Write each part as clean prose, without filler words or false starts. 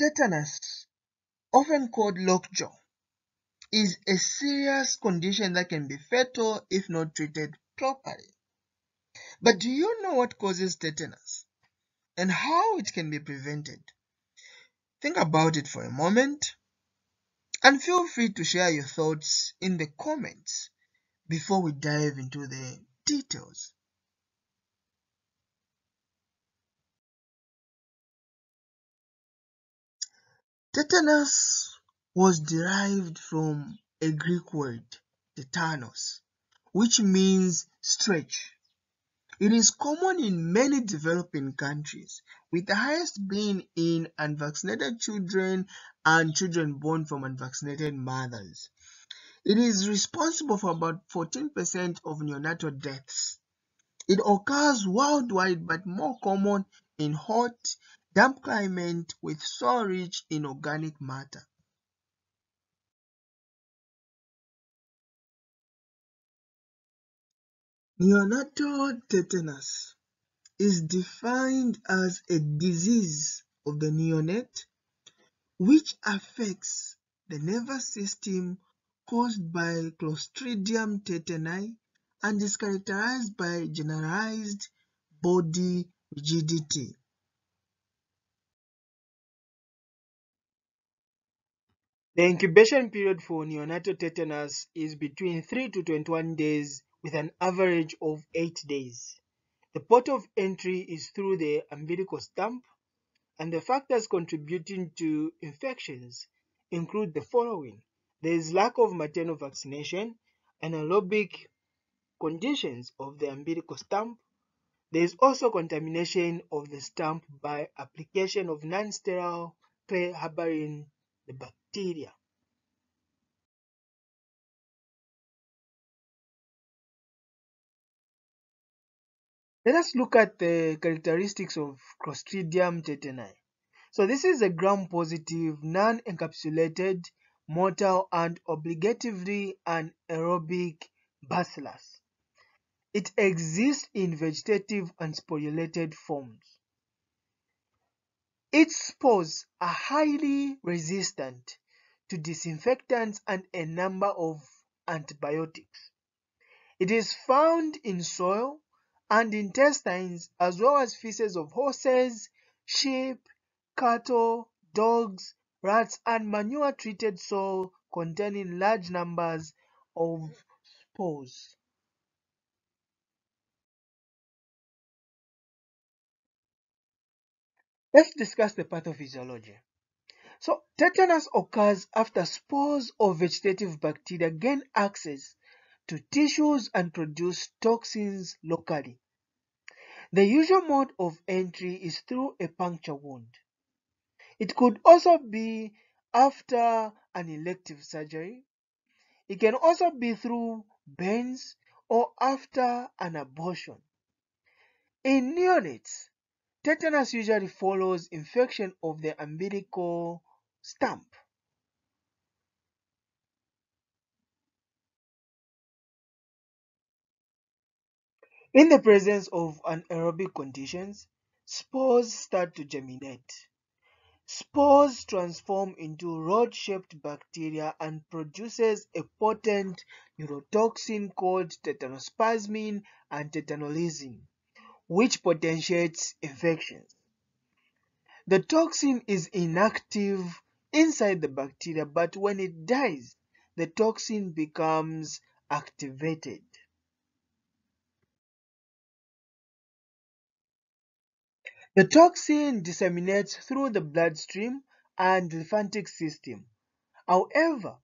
Tetanus, often called lockjaw, is a serious condition that can be fatal if not treated properly. But do you know what causes tetanus and how it can be prevented? Think about it for a moment and feel free to share your thoughts in the comments before we dive into the details. Tetanus was derived from a Greek word, tetanos, which means stretch. It is common in many developing countries, with the highest being in unvaccinated children and children born from unvaccinated mothers. It is responsible for about 14% of neonatal deaths. It occurs worldwide but more common in hot, damp climate with soil rich in organic matter. Neonatal tetanus is defined as a disease of the neonate which affects the nervous system caused by Clostridium tetani and is characterized by generalized body rigidity. The incubation period for neonatal tetanus is between 3 to 21 days with an average of 8 days. The port of entry is through the umbilical stump, and the factors contributing to infections include the following. There is lack of maternal vaccination, anaerobic conditions of the umbilical stump. There is also contamination of the stump by application of non-sterile clay harboring the bacteria. Let us look at the characteristics of Clostridium tetani. So this is a gram-positive, non-encapsulated, motile, and obligatively anaerobic bacillus. It exists in vegetative and sporulated forms. Its spores are highly resistant to disinfectants and a number of antibiotics. It is found in soil and intestines as well as feces of horses, sheep, cattle, dogs, rats, and manure-treated soil containing large numbers of spores. Let's discuss the pathophysiology. So, tetanus occurs after spores or vegetative bacteria gain access to tissues and produce toxins locally. The usual mode of entry is through a puncture wound. It could also be after an elective surgery. It can also be through burns or after an abortion. In neonates, tetanus usually follows infection of the umbilical stump. In the presence of anaerobic conditions, spores start to germinate. Spores transform into rod-shaped bacteria and produces a potent neurotoxin called tetanospasmin and tetanolysin, which potentiates infections. The toxin is inactive inside the bacteria, but when it dies, the toxin becomes activated. The toxin disseminates through the bloodstream and lymphatic system. However,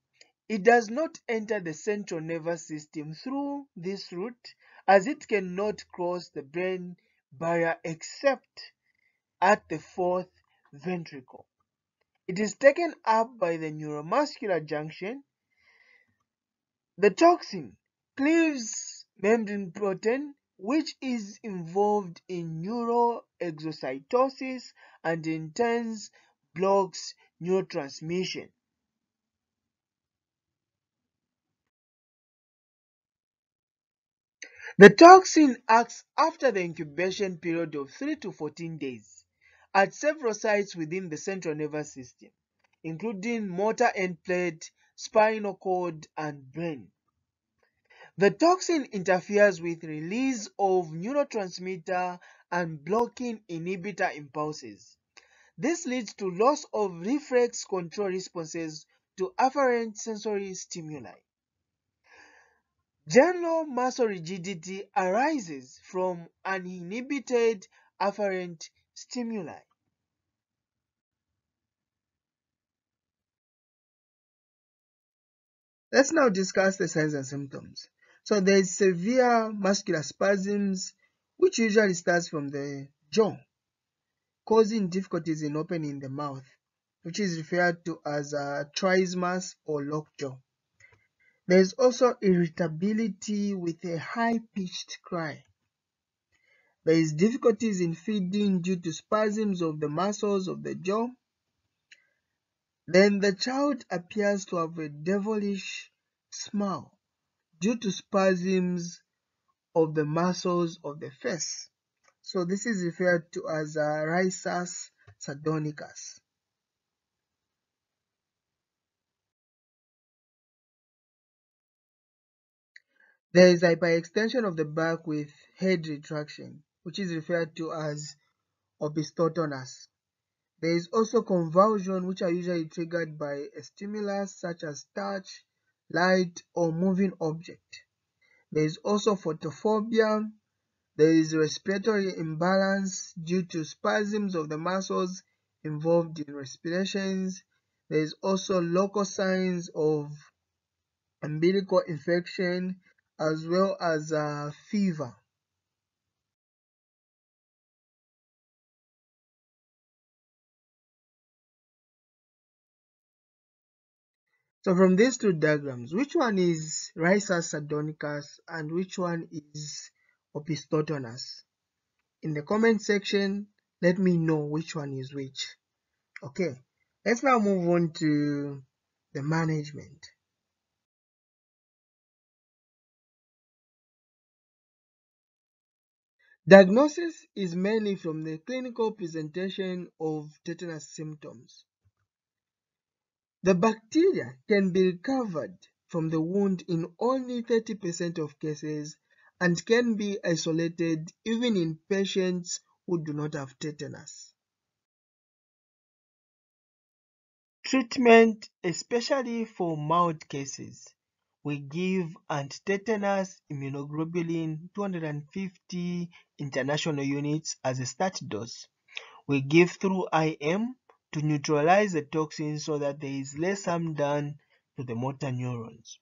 it does not enter the central nervous system through this route, as it cannot cross the brain barrier except at the fourth ventricle. It is taken up by the neuromuscular junction. The toxin cleaves membrane protein, which is involved in neuroexocytosis and in turn blocks neurotransmission. The toxin acts after the incubation period of 3 to 14 days at several sites within the central nervous system, including motor end plate, spinal cord, and brain. The toxin interferes with release of neurotransmitter and blocking inhibitor impulses. This leads to loss of reflex control responses to afferent sensory stimuli. General muscle rigidity arises from uninhibited afferent stimuli. Let's now discuss the signs and symptoms. So there is severe muscular spasms, which usually starts from the jaw, causing difficulties in opening the mouth, which is referred to as a trismus or locked jaw. There is also irritability with a high-pitched cry. There is difficulties in feeding due to spasms of the muscles of the jaw. Then the child appears to have a devilish smile due to spasms of the muscles of the face. So this is referred to as a risus sardonicus. There is hyperextension of the back with head retraction, which is referred to as opisthotonus. There is also convulsion, which are usually triggered by a stimulus such as touch, light, or moving object. There is also photophobia. There is respiratory imbalance due to spasms of the muscles involved in respirations. There is also local signs of umbilical infection, as well as fever. So from these two diagrams, which one is risus sardonicus and which one is opisthotonus? In the comment section, let me know which one is which. Okay, let's now move on to the management. Diagnosis is mainly from the clinical presentation of tetanus symptoms. The bacteria can be recovered from the wound in only 30% of cases and can be isolated even in patients who do not have tetanus. Treatment, especially for mild cases, we give anti-tetanus immunoglobulin 250 international units as a start dose. We give through IM to neutralize the toxin so that there is less harm done to the motor neurons.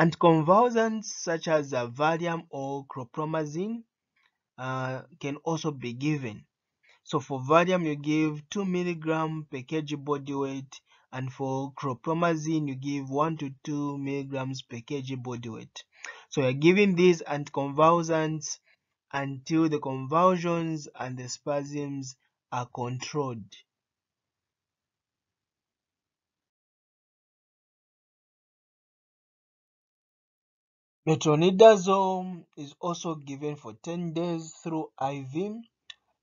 Anticonvulsants such as Valium or chlorpromazine can also be given. So for Valium, you give 2 mg per kg body weight, and for chlorpromazine, you give 1 to 2 milligrams per kg body weight. So you're giving these anticonvulsants until the convulsions and the spasms are controlled. Metronidazole is also given for 10 days through IV.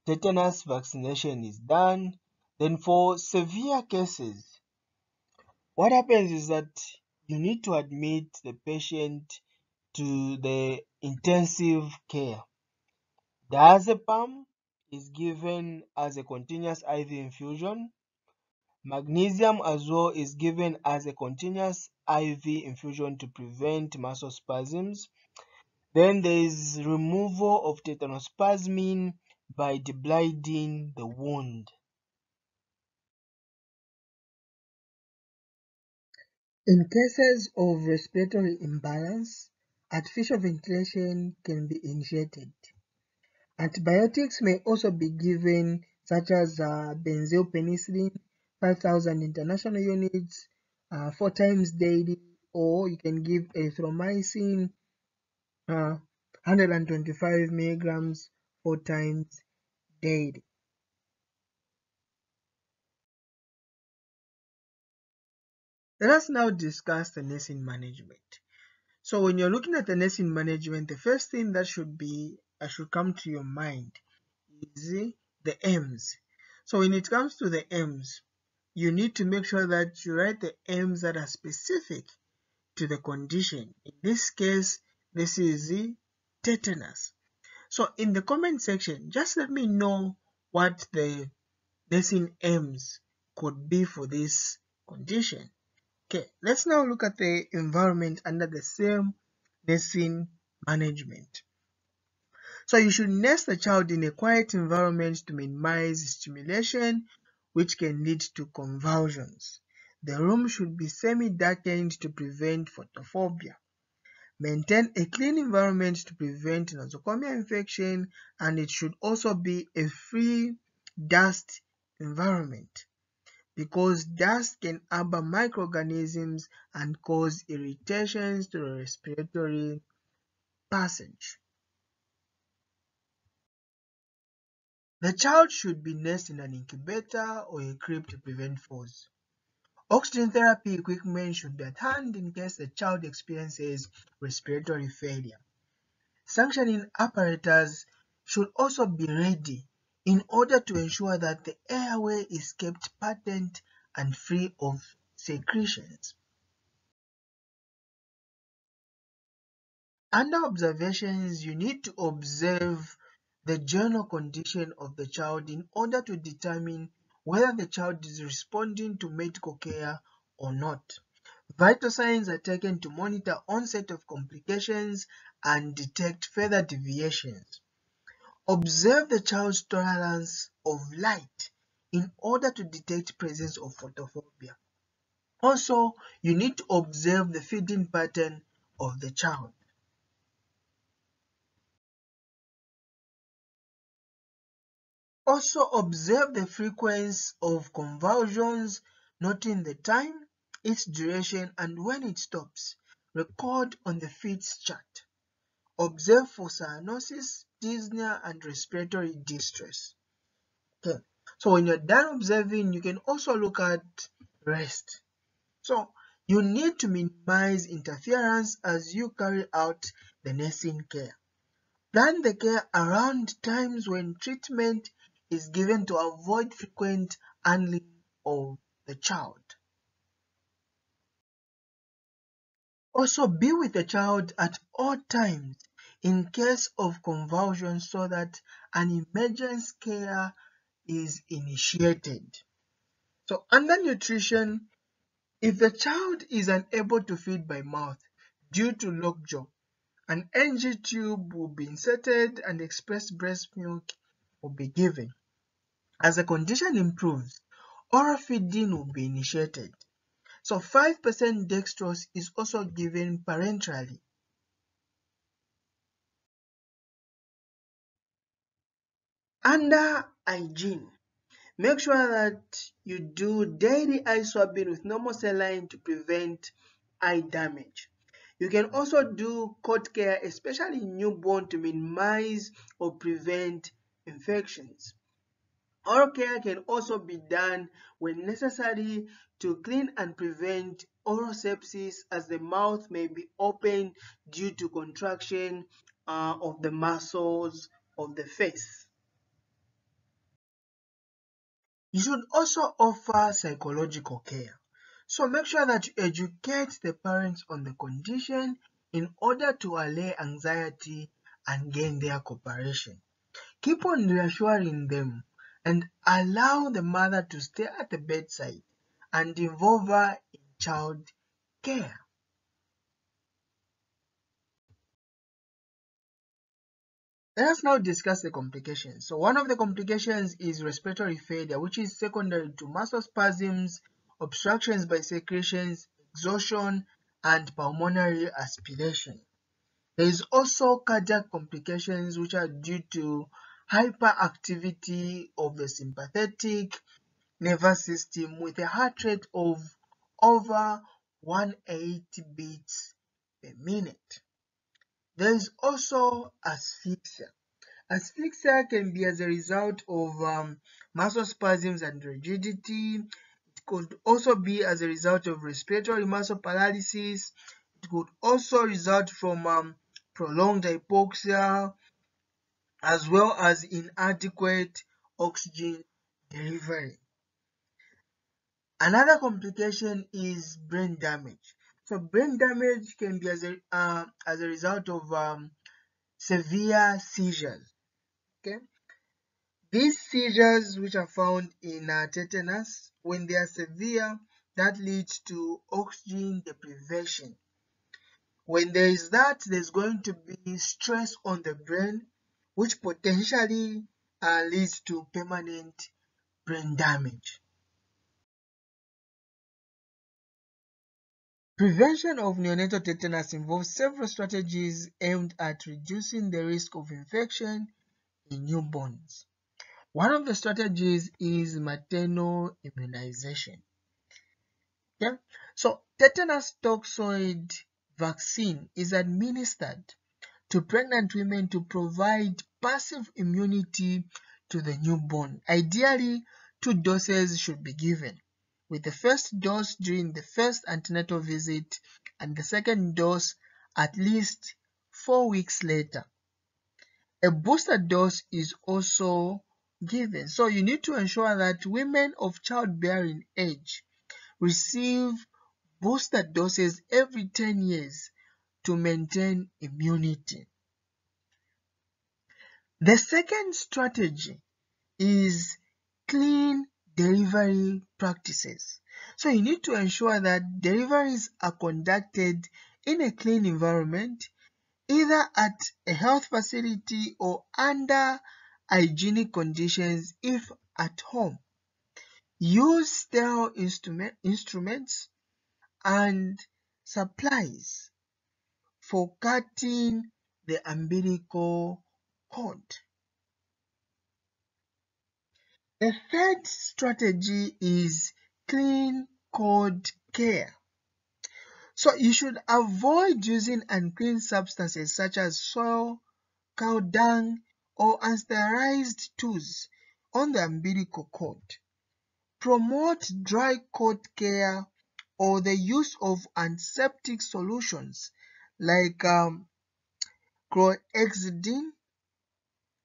Tetanus vaccination is done. Then for severe cases, what happens is that you need to admit the patient to the intensive care. Diazepam is given as a continuous IV infusion. Magnesium as well is given as a continuous IV infusion to prevent muscle spasms. Then there is removal of tetanospasmin by deblinding the wound. In cases of respiratory imbalance, artificial ventilation can be initiated. Antibiotics may also be given, such as benzyl penicillin, 5,000 international units, 4 times daily, or you can give azithromycin, 125 milligrams, 4 times daily. Let us now discuss the nursing management. So when you're looking at the nursing management, the first thing that should come to your mind is the M's. So when it comes to the M's, you need to make sure that you write the M's that are specific to the condition. In this case, this is the tetanus. So in the comment section, just let me know what the nursing M's could be for this condition. Okay, let's now look at the environment under the same nursing management. So you should nurse the child in a quiet environment to minimize stimulation, which can lead to convulsions. The room should be semi-darkened to prevent photophobia. Maintain a clean environment to prevent nosocomial infection, and it should also be a free dust environment, because dust can harbor microorganisms and cause irritations to the respiratory passage. The child should be nursed in an incubator or a crib to prevent falls. Oxygen therapy equipment should be at hand in case the child experiences respiratory failure. Suctioning apparatus should also be ready in order to ensure that the airway is kept patent and free of secretions. Under observations, you need to observe the general condition of the child in order to determine whether the child is responding to medical care or not. Vital signs are taken to monitor onset of complications and detect further deviations. Observe the child's tolerance of light in order to detect presence of photophobia. Also, you need to observe the feeding pattern of the child. Also observe the frequency of convulsions, noting the time, its duration, and when it stops. Record on the fits chart. Observe for cyanosis, dyspnea, and respiratory distress. Okay, so when you're done observing, you can also look at rest. So you need to minimize interference as you carry out the nursing care. Plan the care around times when treatment is given to avoid frequent handling of the child. Also be with the child at all times in case of convulsion so that an emergency care is initiated. So under nutrition, if the child is unable to feed by mouth due to lockjaw, an NG tube will be inserted and expressed breast milk will be given. As the condition improves, oral feeding will be initiated. So 5% dextrose is also given parenterally. Under hygiene, make sure that you do daily eye swabbing with normal saline to prevent eye damage. You can also do coat care, especially newborn, to minimize or prevent infections. Oral care can also be done when necessary to clean and prevent oral sepsis, as the mouth may be open due to contraction of the muscles of the face. You should also offer psychological care. So make sure that you educate the parents on the condition in order to allay anxiety and gain their cooperation. Keep on reassuring them and allow the mother to stay at the bedside and involve her in child care. Let us now discuss the complications. So one of the complications is respiratory failure, which is secondary to muscle spasms, obstructions by secretions, exhaustion, and pulmonary aspiration. There is also cardiac complications, which are due to hyperactivity of the sympathetic nervous system with a heart rate of over 180 beats per minute. There is also asphyxia. Asphyxia can be as a result of muscle spasms and rigidity. It could also be as a result of respiratory muscle paralysis. It could also result from prolonged hypoxia, as well as inadequate oxygen delivery. Another complication is brain damage. So brain damage can be as a result of severe seizures. Okay, these seizures, which are found in tetanus, when they are severe, that leads to oxygen deprivation. When there is that, there's going to be stress on the brain, which potentially leads to permanent brain damage. Prevention of neonatal tetanus involves several strategies aimed at reducing the risk of infection in newborns. One of the strategies is maternal immunization. Yeah? So tetanus toxoid vaccine is administered to pregnant women to provide passive immunity to the newborn. Ideally, 2 doses should be given, with the first dose during the first antenatal visit and the second dose at least 4 weeks later. A booster dose is also given. So you need to ensure that women of childbearing age receive booster doses every 10 years to maintain immunity. The second strategy is clean delivery practices. So you need to ensure that deliveries are conducted in a clean environment, either at a health facility or under hygienic conditions if at home. Use sterile instruments and supplies for cutting the umbilical cord. The third strategy is clean cord care. So you should avoid using unclean substances such as soil, cow dung, or unsterilized tools on the umbilical cord. Promote dry cord care or the use of antiseptic solutions like chlorhexidine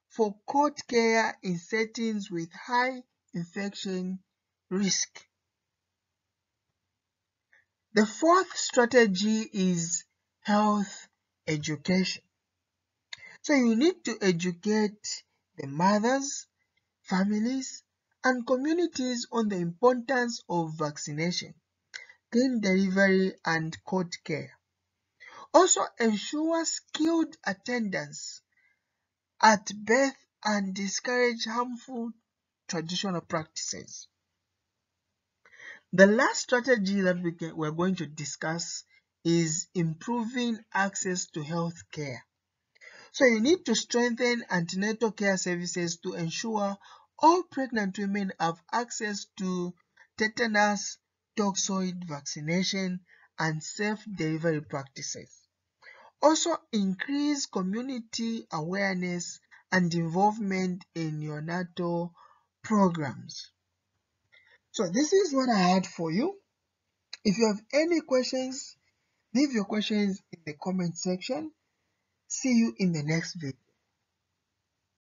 for cord care in settings with high infection risk. The fourth strategy is health education. So you need to educate the mothers, families, and communities on the importance of vaccination, clean delivery, and cord care. Also ensure skilled attendance at birth and discourage harmful traditional practices. The last strategy that we're going to discuss is improving access to health care. So you need to strengthen antenatal care services to ensure all pregnant women have access to tetanus toxoid vaccination and safe delivery practices. Also increase community awareness and involvement in neonatal programs. So this is what I had for you. If you have any questions, leave your questions in the comment section. See you in the next video.